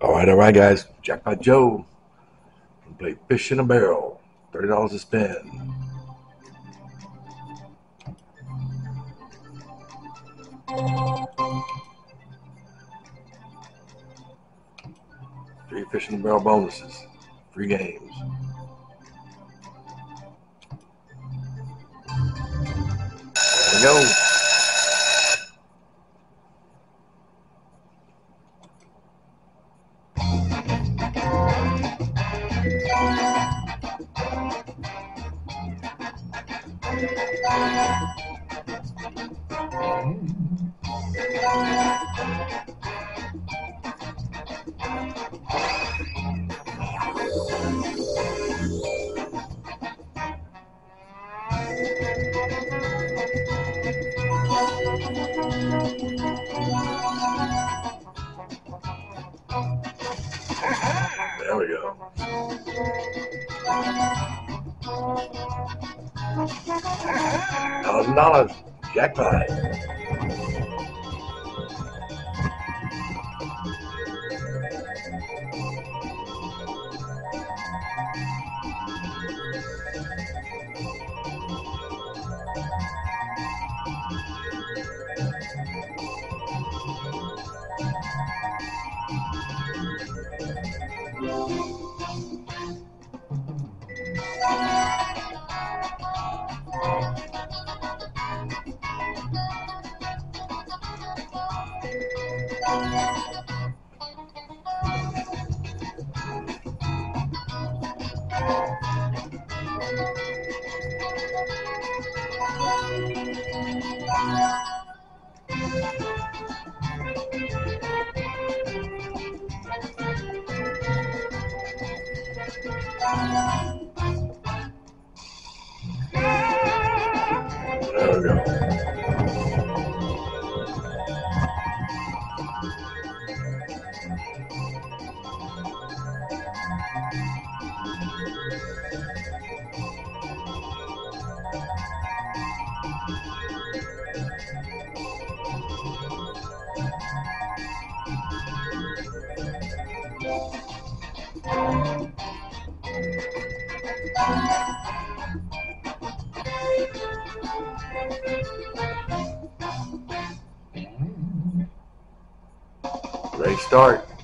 All right, guys. Jackpot Joe. We play Fish in a Barrel. $30 a spin. Three Fish in a Barrel bonuses. 3 games. There we go. There we go. $1,000 jackpot. There we go. Great start.